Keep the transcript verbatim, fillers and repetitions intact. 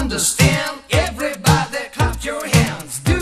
Understand? Everybody clap your hands. Do